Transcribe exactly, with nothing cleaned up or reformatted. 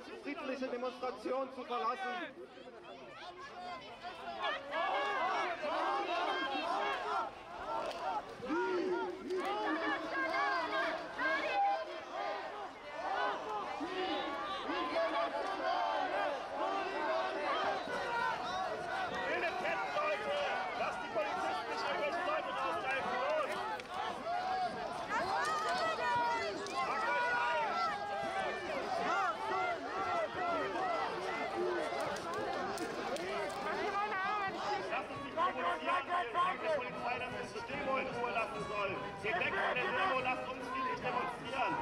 uns friedliche Demonstration zu verlassen. Geht weg von der Demo, lasst uns friedlich demonstrieren!